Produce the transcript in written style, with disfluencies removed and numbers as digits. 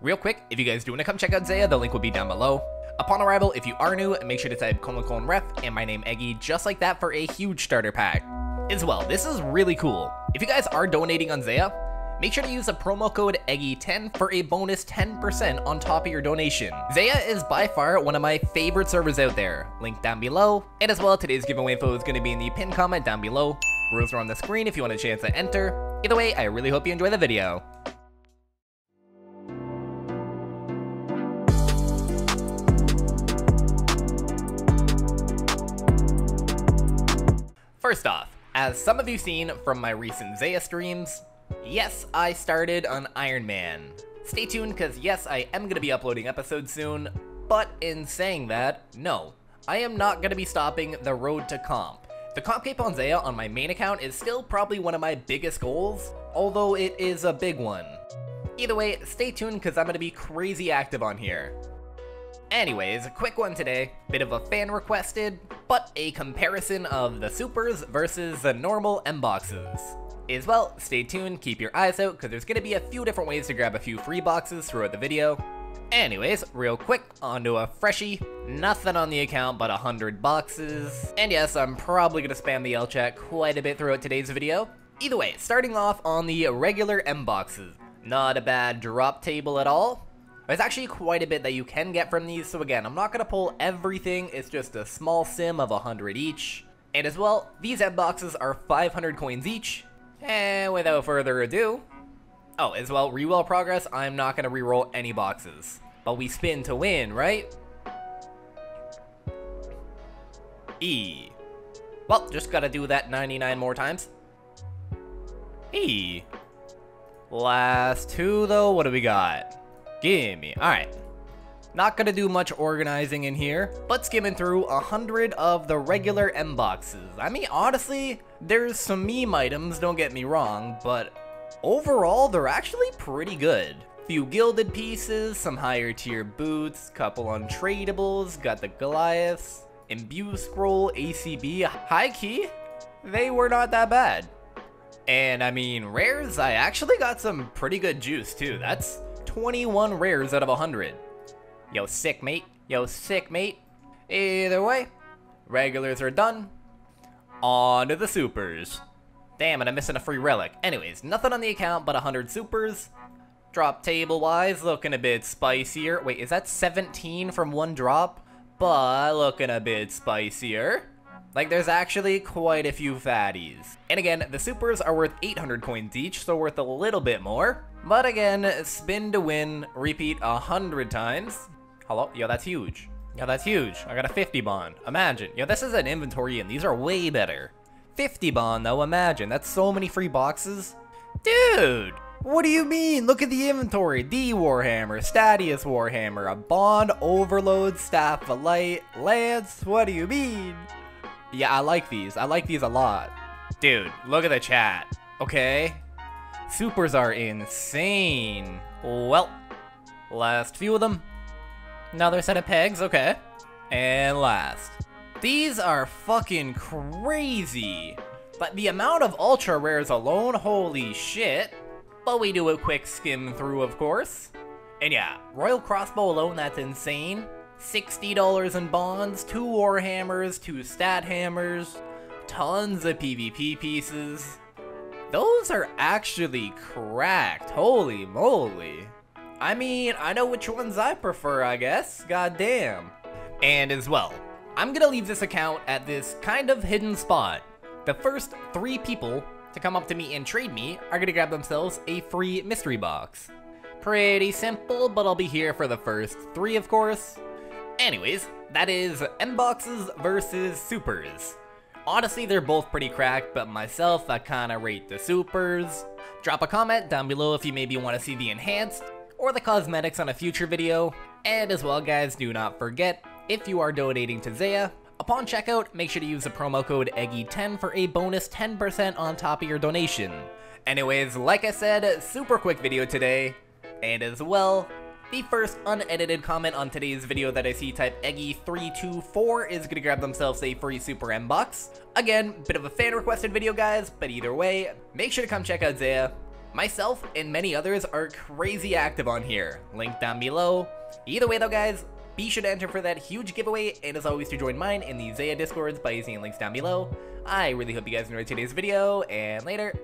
Real quick, if you guys do want to come check out Zeah, the link will be down below. Upon arrival, if you are new, make sure to type :ref and my name Eggy, just like that, for a huge starter pack. As well, this is really cool. If you guys are donating on Zeah, make sure to use the promo code EGGY10 for a bonus 10% on top of your donation. Zeah is by far one of my favorite servers out there, link down below. And as well, today's giveaway info is going to be in the pinned comment down below. Rules are on the screen if you want a chance to enter. Either way, I really hope you enjoy the video. First off, as some of you seen from my recent Zeah streams, yes, I started on Iron Man. Stay tuned, because yes, I am going to be uploading episodes soon, but in saying that, no, I am not going to be stopping the road to comp. The comp cape on Zeah on my main account is still probably one of my biggest goals, although it is a big one. Either way, stay tuned, because I'm going to be crazy active on here. Anyways, a quick one today, bit of a fan requested, but a comparison of the supers versus the normal M-boxes. As well, stay tuned, keep your eyes out, because there's going to be a few different ways to grab a few free boxes throughout the video. Anyways, real quick, onto a freshie. Nothing on the account but 100 boxes. And yes, I'm probably going to spam the L chat quite a bit throughout today's video. Either way, starting off on the regular M boxes. Not a bad drop table at all. There's actually quite a bit that you can get from these, so again, I'm not going to pull everything, it's just a small sim of 100 each. And as well, these M boxes are 500 coins each. And without further ado, oh, as well, re-roll progress, I'm not going to re-roll any boxes. But we spin to win, right? E. Well, just gotta do that 99 more times. E. Last two, though, what do we got? Gimme. Alright. Not gonna do much organizing in here, but skimming through 100 of the regular M boxes. I mean, honestly, there's some meme items, don't get me wrong, but overall, they're actually pretty good. Few gilded pieces, some higher tier boots, couple untradeables, got the Goliaths, imbue scroll, ACB, high key, they were not that bad. And I mean, rares, I actually got some pretty good juice too. That's 21 rares out of 100. Yo, sick, mate. Yo, sick, mate. Either way, regulars are done. On to the supers. Damn it, I'm missing a free relic. Anyways, nothing on the account but 100 supers. Drop table-wise, looking a bit spicier. Wait, is that 17 from one drop? But looking a bit spicier. Like, there's actually quite a few fatties. And again, the supers are worth 800 coins each, so worth a little bit more. But again, spin to win, repeat 100 times. Hello? Yo, that's huge. Yo, that's huge. I got a 50 bond. Imagine. Yo, this is an inventory and these are way better. 50 bond though, imagine. That's so many free boxes. Dude! What do you mean? Look at the inventory. D Warhammer, Stadius Warhammer, a bond, overload, staff of light, lance. What do you mean? Yeah, I like these. I like these a lot. Dude, look at the chat. Okay. Supers are insane. Well, last few of them. Another set of pegs, okay. And last. These are fucking crazy. But the amount of ultra rares alone, holy shit. But we do a quick skim through, of course. And yeah, Royal Crossbow alone, that's insane. $60 in bonds, 2 Warhammers, 2 stat hammers, tons of PvP pieces. Those are actually cracked, holy moly. I mean, I know which ones I prefer, I guess, goddamn. And as well, I'm gonna leave this account at this kind of hidden spot. The first 3 people to come up to me and trade me are gonna grab themselves a free mystery box. Pretty simple, but I'll be here for the first 3, of course. Anyways, that is M boxes versus supers. Honestly, they're both pretty cracked, but myself, I kinda rate the supers. Drop a comment down below if you maybe want to see the enhanced or the cosmetics on a future video. And as well, guys, do not forget, if you are donating to Zeah, upon checkout, make sure to use the promo code EGGY10 for a bonus 10% on top of your donation. Anyways, like I said, super quick video today. And as well, the first unedited comment on today's video that I see type EGGY324 is gonna grab themselves a free Super M box. Again, bit of a fan requested video, guys, but either way, make sure to come check out Zeah. Myself and many others are crazy active on here, link down below. Either way though guys, be sure to enter for that huge giveaway, and as always to join mine in the Zeah Discords by using the links down below. I really hope you guys enjoyed today's video, and later!